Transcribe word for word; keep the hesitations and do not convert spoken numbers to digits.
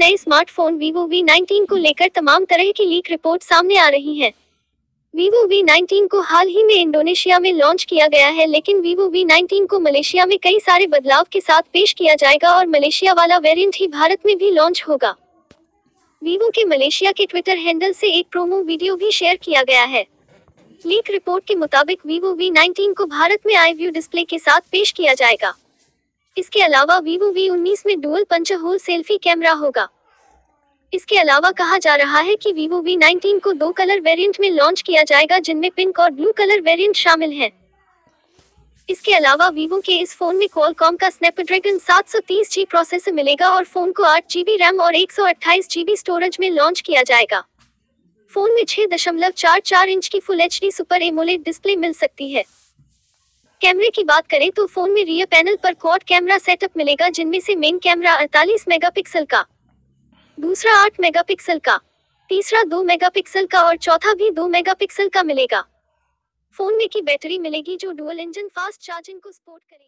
नए smartphone Vivo V nineteen को लेकर तमाम तरह की लीक रिपोर्ट सामने आ रही हैं। Vivo वी नाइनटीन को हाल ही में इंडोनेशिया में लॉन्च किया गया है, लेकिन Vivo वी नाइनटीन को मलेशिया में कई सारे बदलाव के साथ पेश किया जाएगा और मलेशिया वाला वेरिएंट ही भारत में भी लॉन्च होगा। Vivo के मलेशिया के ट्विटर हैंडल से एक प्रोमो वीडियो भी शेयर किया गया है। लीक रिपोर्ट के मुताबिक Vivo वी नाइनटीन को भारत में आई व्यू डिस्प्ले के साथ पेश किया जाएगा। इसके अलावा Vivo वी नाइनटीन में dual punch hole selfie camera होगा। इसके अलावा कहा जा रहा है कि Vivo वी नाइनटीन को दो कलर वेरिएंट में लॉन्च किया जाएगा, जिनमें पिंक और ब्लू कलर वेरिएंट शामिल हैं। इसके अलावा Vivo के इस फोन में Qualcomm का Snapdragon seven thirty G processor मिलेगा और फोन को आठ जीबी रैम और एक सौ अट्ठाईस जीबी स्टोरेज में लॉन्च किया जाएगा। फोन में छह दशमलव चार चार इंच की full H D super AMOLED display मिल सकती है। कैमरे की बात करें तो फोन में रियर पैनल पर क्वाड कैमरा सेटअप मिलेगा, जिनमें से मेन कैमरा अड़तालीस मेगापिक्सल का, दूसरा आठ मेगापिक्सल का, तीसरा दो मेगापिक्सल का और चौथा भी दो मेगापिक्सल का मिलेगा। फोन में की बैटरी मिलेगी जो डुअल इंजन फास्ट चार्जिंग को सपोर्ट करेगी।